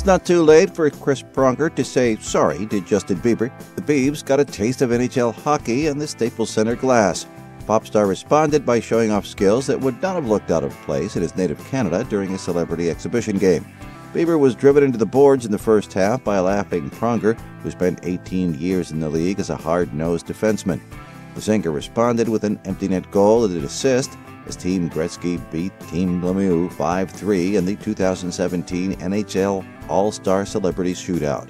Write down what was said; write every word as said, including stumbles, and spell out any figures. It's not too late for Chris Pronger to say sorry to Justin Bieber. The Biebs got a taste of N H L hockey in the Staples Center glass. Pop star responded by showing off skills that would not have looked out of place in his native Canada during a celebrity exhibition game. Bieber was driven into the boards in the first half by a laughing Pronger, who spent eighteen years in the league as a hard-nosed defenseman. The singer responded with an empty net goal and an assist as Team Gretzky beat Team Lemieux five three in the two thousand seventeen N H L All-Star Celebrity Shootout.